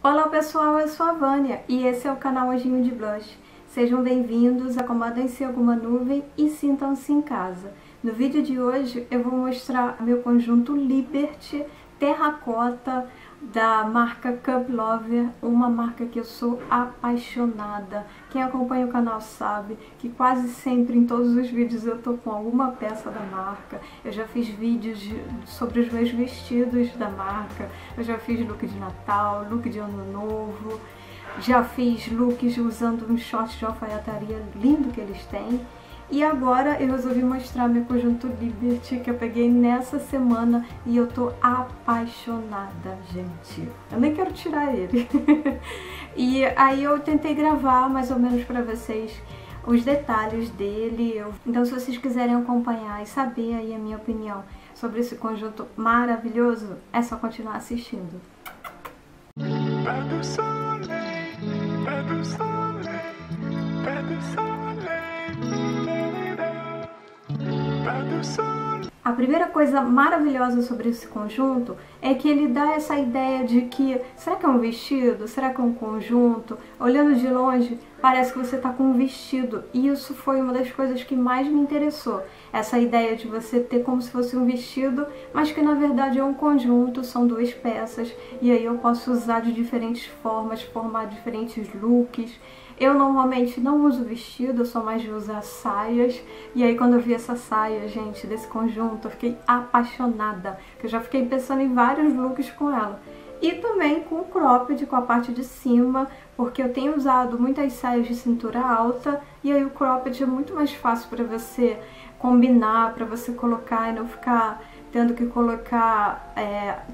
Olá pessoal, eu sou a Vânia e esse é o canal Anjinho de Blush. Sejam bem-vindos, acomodem-se em alguma nuvem e sintam-se em casa. No vídeo de hoje eu vou mostrar meu conjunto Liberty Terracota da marca Cuplover, uma marca que eu sou apaixonada. Quem acompanha o canal sabe que quase sempre em todos os vídeos eu tô com alguma peça da marca. Eu já fiz vídeos sobre os meus vestidos da marca, eu já fiz look de Natal, look de Ano Novo, já fiz looks usando uns shorts de alfaiataria lindo que eles têm. E agora eu resolvi mostrar meu conjunto Liberty que eu peguei nessa semana e eu tô apaixonada, gente. Eu nem quero tirar ele. E aí eu tentei gravar mais ou menos pra vocês os detalhes dele. Então se vocês quiserem acompanhar e saber aí a minha opinião sobre esse conjunto maravilhoso, é só continuar assistindo. A primeira coisa maravilhosa sobre esse conjunto é que ele dá essa ideia de que, será que é um vestido? Será que é um conjunto? Olhando de longe, parece que você está com um vestido. E isso foi uma das coisas que mais me interessou. Essa ideia de você ter como se fosse um vestido, mas que na verdade é um conjunto, são duas peças. E aí eu posso usar de diferentes formas, formar diferentes looks. Eu normalmente não uso vestido, eu sou mais de usar saias. E aí quando eu vi essa saia, gente, desse conjunto, eu fiquei apaixonada. Eu já fiquei pensando em vários looks com ela. E também com o cropped, com a parte de cima, porque eu tenho usado muitas saias de cintura alta. E aí o cropped é muito mais fácil pra você combinar, pra você colocar e não ficar tendo que colocar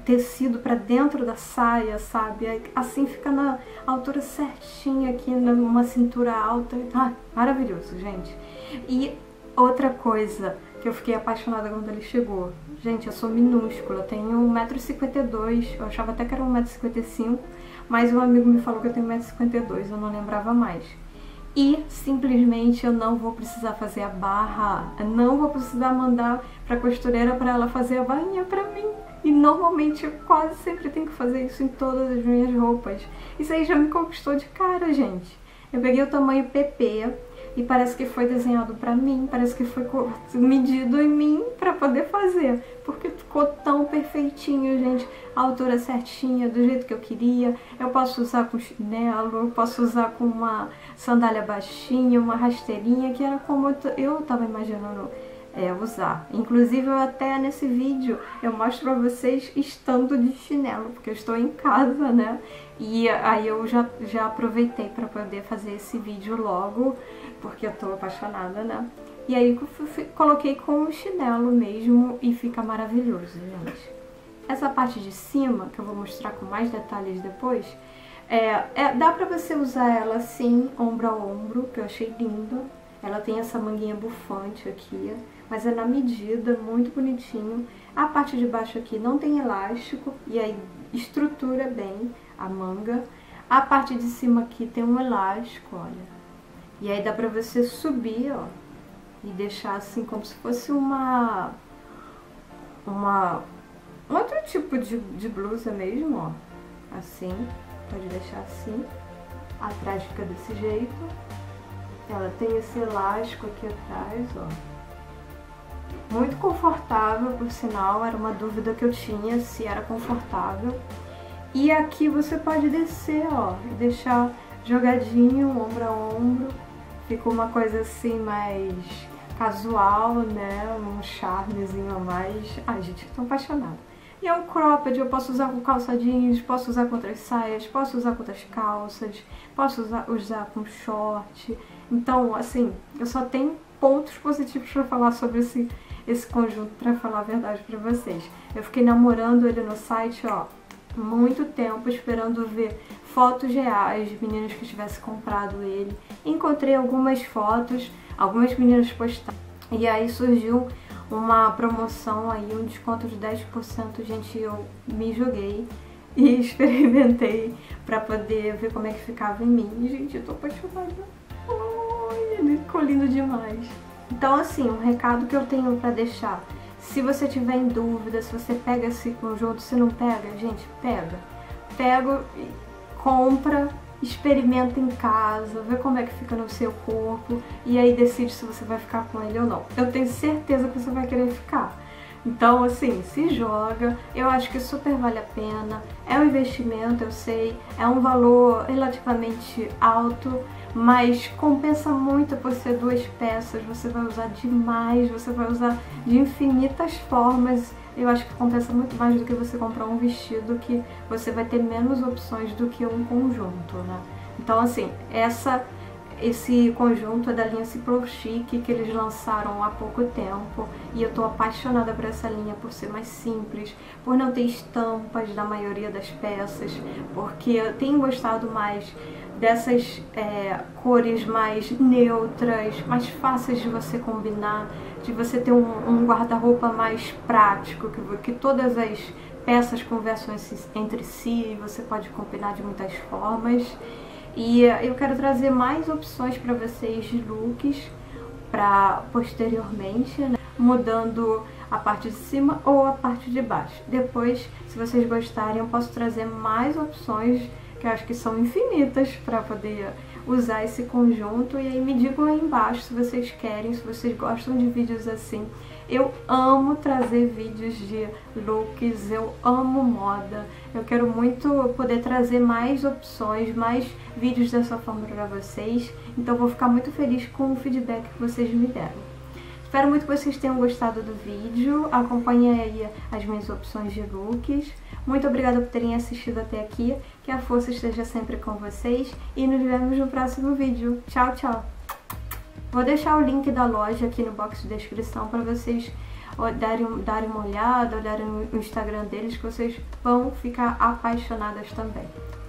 tecido pra dentro da saia, sabe? Assim fica na altura certinha aqui, numa cintura alta. Ah, maravilhoso, gente. E outra coisa que eu fiquei apaixonada quando ele chegou. Gente, eu sou minúscula, eu tenho 1,52 m, eu achava até que era 1,55 m, mas um amigo me falou que eu tenho 1,52 m, eu não lembrava mais. E simplesmente eu não vou precisar fazer a barra, eu não vou precisar mandar pra costureira pra ela fazer a barrinha pra mim. E normalmente eu quase sempre tenho que fazer isso em todas as minhas roupas. Isso aí já me conquistou de cara, gente. Eu peguei o tamanho PP e parece que foi desenhado pra mim, parece que foi medido em mim pra poder fazer. Porque ficou tão perfeitinho, gente, a altura certinha, do jeito que eu queria. Eu posso usar com chinelo, eu posso usar com uma sandália baixinha, uma rasteirinha, que era como eu tava imaginando usar. Inclusive eu até nesse vídeo eu mostro pra vocês estando de chinelo, porque eu estou em casa, né? E aí eu já aproveitei pra poder fazer esse vídeo logo, porque eu tô apaixonada, né? E aí coloquei com o chinelo mesmo e fica maravilhoso, gente. Essa parte de cima, que eu vou mostrar com mais detalhes depois, dá pra você usar ela assim, ombro a ombro, que eu achei lindo. Ela tem essa manguinha bufante aqui, mas é na medida, muito bonitinho. A parte de baixo aqui não tem elástico, e aí estrutura bem a manga. A parte de cima aqui tem um elástico, olha. E aí dá pra você subir, ó, e deixar assim como se fosse um outro tipo de blusa mesmo, ó. Assim, pode deixar assim. Atrás fica desse jeito. Ela tem esse elástico aqui atrás, ó. Muito confortável, por sinal, era uma dúvida que eu tinha se era confortável. E aqui você pode descer, ó, e deixar jogadinho, ombro a ombro. Ficou uma coisa assim mais casual, né? Um charmezinho a mais. Ai, gente, tô apaixonada. E é um cropped, eu posso usar com calça jeans, posso usar com outras saias, posso usar com outras calças, posso usar com short. Então, assim, eu só tenho pontos positivos pra falar sobre esse conjunto, pra falar a verdade pra vocês. Eu fiquei namorando ele no site, ó, muito tempo, esperando ver fotos reais de meninas que tivessem comprado ele. Encontrei algumas fotos, algumas meninas postaram. E aí surgiu uma promoção aí, um desconto de 10%, gente, eu me joguei e experimentei pra poder ver como é que ficava em mim. E, gente, eu tô apaixonada. Ai, ficou lindo demais. Então, assim, um recado que eu tenho pra deixar. Se você tiver em dúvida, se você pega esse conjunto, se não pega, gente, pega. Pega e compra, experimenta em casa, vê como é que fica no seu corpo e aí decide se você vai ficar com ele ou não. Eu tenho certeza que você vai querer ficar. Então, assim, se joga, eu acho que super vale a pena, é um investimento, eu sei, é um valor relativamente alto, mas compensa muito por ser duas peças, você vai usar demais, você vai usar de infinitas formas, eu acho que compensa muito mais do que você comprar um vestido que você vai ter menos opções do que um conjunto, né? Então, assim, esse conjunto é da linha Simply Chic, que eles lançaram há pouco tempo, e eu tô apaixonada por essa linha, por ser mais simples, por não ter estampas na maioria das peças, porque eu tenho gostado mais dessas cores mais neutras, mais fáceis de você combinar, de você ter um guarda-roupa mais prático, que todas as peças conversam entre si, você pode combinar de muitas formas. E eu quero trazer mais opções para vocês de looks para posteriormente, né? Mudando a parte de cima ou a parte de baixo. Depois, se vocês gostarem, eu posso trazer mais opções, que eu acho que são infinitas, para poder usar esse conjunto. E aí me digam aí embaixo se vocês querem, se vocês gostam de vídeos assim. Eu amo trazer vídeos de looks, eu amo moda. Eu quero muito poder trazer mais opções, mais vídeos dessa forma para vocês. Então vou ficar muito feliz com o feedback que vocês me deram. Espero muito que vocês tenham gostado do vídeo, acompanhem aí as minhas opções de looks. Muito obrigada por terem assistido até aqui, que a força esteja sempre com vocês e nos vemos no próximo vídeo. Tchau, tchau! Vou deixar o link da loja aqui no box de descrição para vocês darem uma olhada, olharem o Instagram deles, que vocês vão ficar apaixonadas também.